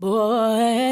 Boy.